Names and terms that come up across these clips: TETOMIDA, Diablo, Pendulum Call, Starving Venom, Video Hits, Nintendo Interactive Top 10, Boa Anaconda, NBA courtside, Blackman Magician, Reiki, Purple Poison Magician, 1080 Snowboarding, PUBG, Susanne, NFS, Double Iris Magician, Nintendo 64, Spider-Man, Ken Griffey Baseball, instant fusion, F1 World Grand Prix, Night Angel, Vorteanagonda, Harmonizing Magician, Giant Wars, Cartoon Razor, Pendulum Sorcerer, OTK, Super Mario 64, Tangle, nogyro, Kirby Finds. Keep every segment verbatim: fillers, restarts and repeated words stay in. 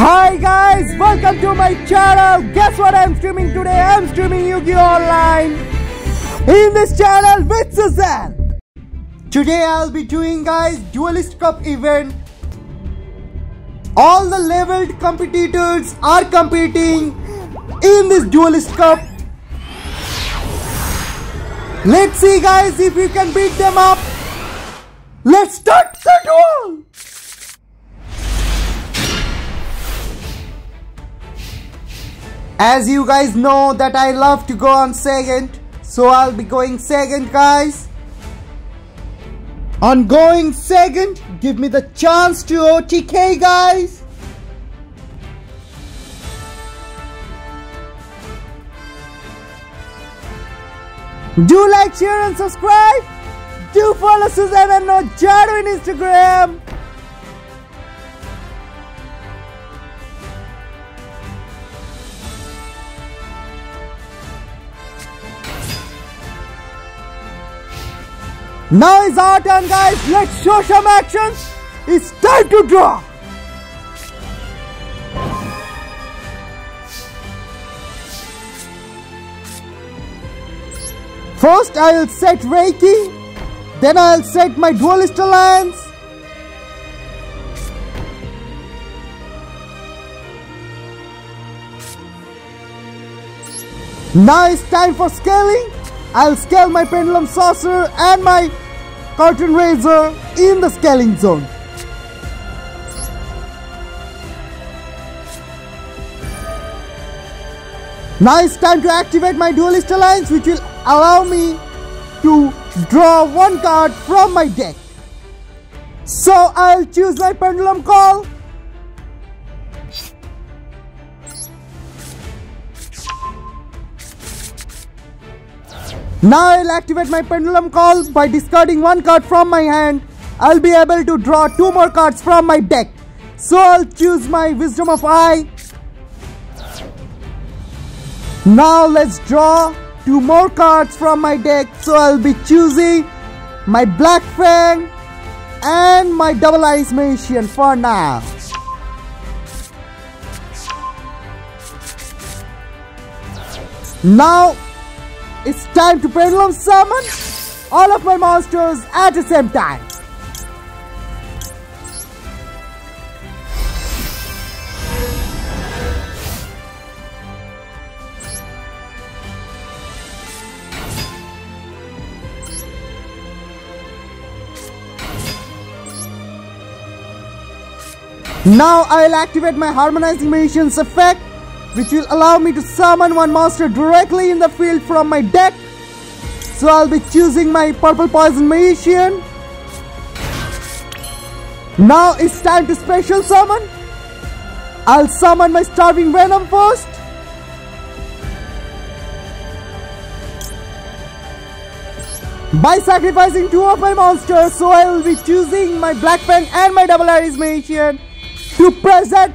Hi guys, welcome to my channel. Guess what I'm streaming today? I'm streaming Yu-Gi-Oh online in this channel with Susanne. Today I'll be doing, guys, Duelist Cup event. All the leveled competitors are competing in this Duelist Cup. Let's see, guys, if we can beat them up. Let's start the duel. As you guys know that I love to go on second, so I'll be going second, guys. On going second, give me the chance to O T K, guys. Do like, share and subscribe. Do follow Susanne and nogyro on Instagram. Now it's our turn, guys. Let's show some actions. It's time to draw. First, I will set Reiki. Then I will set my Duelist Alliance. Now it's time for scaling. I'll scale my Pendulum Saucer and my Cartoon Razor in the scaling zone. Now it's time to activate my Duelist Alliance, which will allow me to draw one card from my deck. So I'll choose my Pendulum Call. Now I'll activate my Pendulum Call. By discarding one card from my hand, I'll be able to draw two more cards from my deck. So I'll choose my Wisdom of Eye. Now let's draw two more cards from my deck. So I'll be choosing my Black Fang and my Double Ice Magician for now. Now it's time to Pendulum Summon all of my monsters at the same time. Now I'll activate my Harmonizing Magician's effect, which will allow me to summon one monster directly in the field from my deck. So I'll be choosing my Purple Poison Magician. Now it's time to special summon. I'll summon my Starving Venom first. By sacrificing two of my monsters, so I will be choosing my Black Fang and my Double Iris Magician to present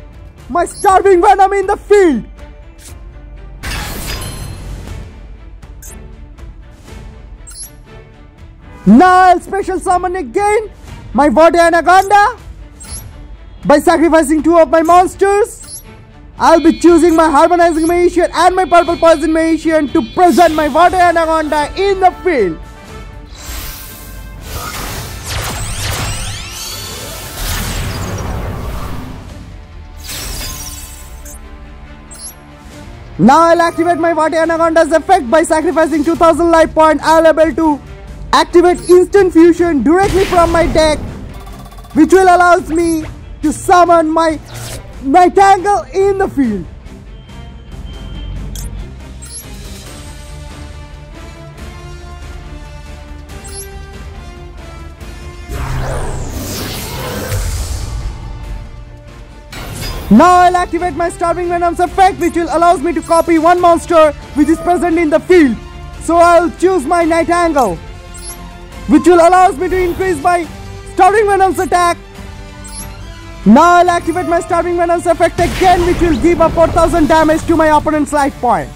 my Starving Venom in the field. Now I'll special summon again my Boa Anaconda. By sacrificing two of my monsters, I'll be choosing my Harmonizing Magician and my Purple Poison Magician to present my Boa Anaconda in the field. Now I'll activate my Vorteanagonda's effect. By sacrificing two thousand life points, I'll be able to activate instant fusion directly from my deck, which will allow me to summon my my Tangle in the field. Now I'll activate my Starving Venom's effect, which will allows me to copy one monster which is present in the field. So I'll choose my Night Angel, which will allows me to increase my Starving Venom's attack. Now I'll activate my Starving Venom's effect again, which will give up four thousand damage to my opponent's life point.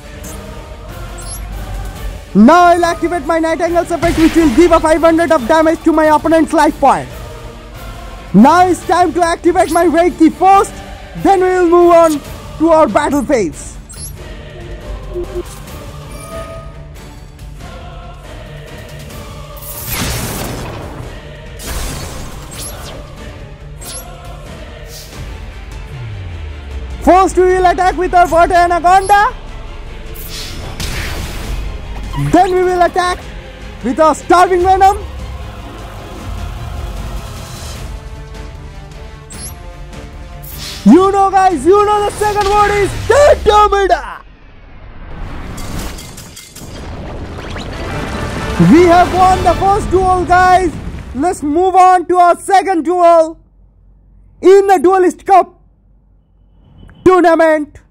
Now I'll activate my Night Angel's effect, which will give up five hundred of damage to my opponent's life point. Now it's time to activate my Reiki first, Then we will move on to our battle phase. First we will attack with our Vorteanagonda. Then we will attack with our Starving Venom. You know guys, you know the second word is TETOMIDA. We have won the first duel guys. Let's move on to our second duel in the Duelist Cup tournament.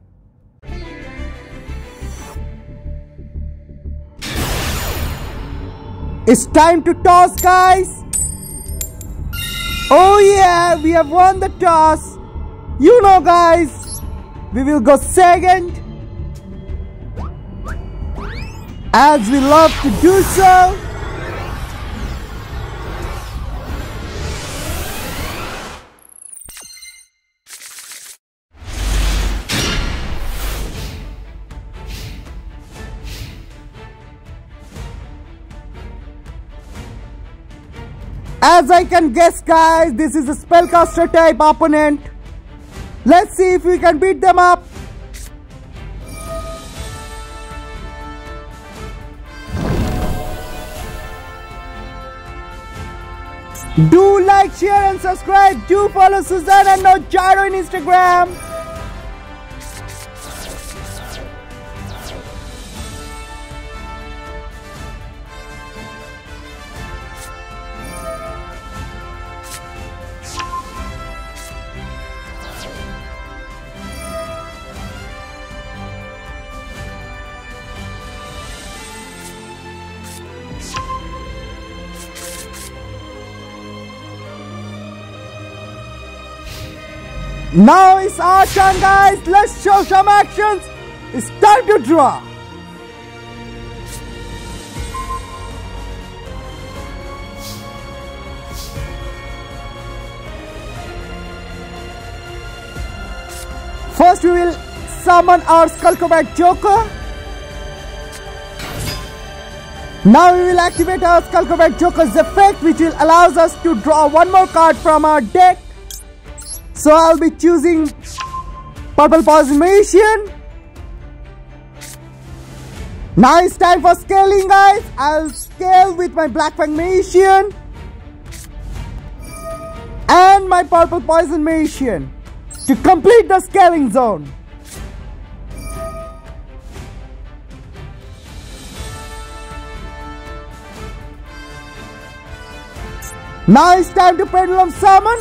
It's time to toss guys. Oh yeah, we have won the toss. You know guys, we will go second, as we love to do so. As I can guess guys, this is a spellcaster type opponent. Let's see if we can beat them up. Do like, share and subscribe. Do follow Susanne and nogyro on Instagram. Now it's our turn guys, let's show some actions. It's time to draw. First we will summon our Skullcrobat Joker. Now we will activate our Skullcrobat Joker's effect, which will allows us to draw one more card from our deck. So I'll be choosing Purple Poison Magician. Now it's time for scaling guys. I'll scale with my Black Fang Magician and my Purple Poison Magician to complete the scaling zone. Now it's time to Pendulum Summon.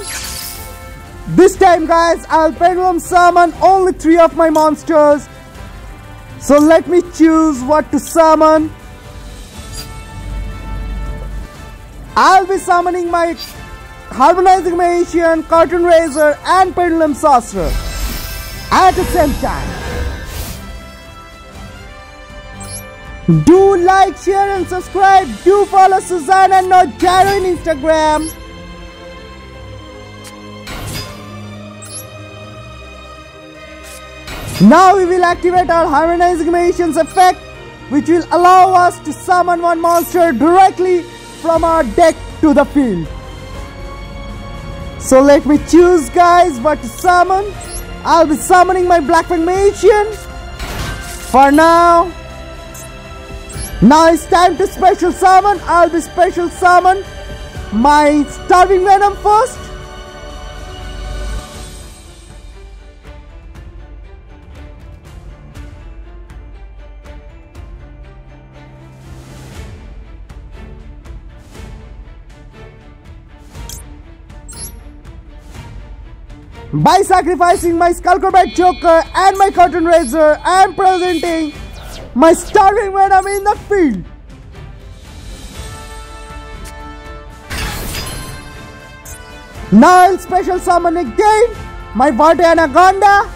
This time guys, I'll Pendulum Summon only three of my monsters. So let me choose what to summon. I'll be summoning my Harmonizing Magician, Cartoon Razor and Pendulum Sorcerer at the same time. Do like, share and subscribe. Do follow Susanne and nogyro on Instagram. Now we will activate our Harmonizing Magician's effect, which will allow us to summon one monster directly from our deck to the field. So let me choose guys what to summon. I'll be summoning my Black Fang Magician for now. Now it's time to special summon. I'll be special summon my Starving Venom first. By sacrificing my Skullcrobat Joker and my Cartoon Razor, I am presenting my Starving Venom in the field. Now I'll special summon again my Boa Anaconda.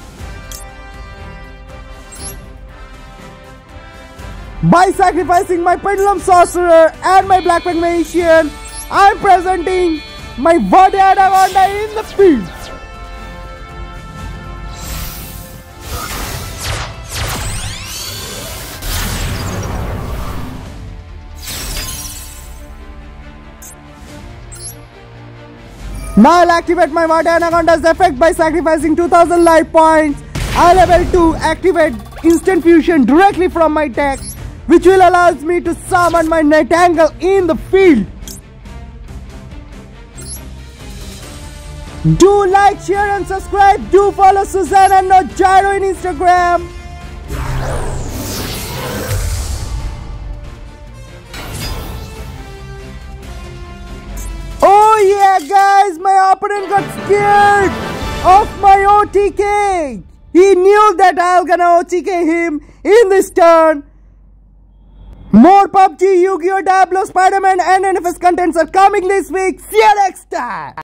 By sacrificing my Pendulum Sorcerer and my Blackman Magician, I am presenting my Boa Anaconda in the field. Now I'll activate my Vorteanagonda's Anaconda's effect by sacrificing two thousand life points. I'll level two activate instant fusion directly from my deck, which will allow me to summon my Night Angel in the field. Do like, share and subscribe. Do follow Susanne and nogyro in Instagram. Oh yeah guys, my opponent got scared of my O T K. He knew that I was gonna O T K him in this turn. More P U B G, Yu-Gi-Oh, Diablo, Spider-Man and N F S contents are coming this week. See you next time.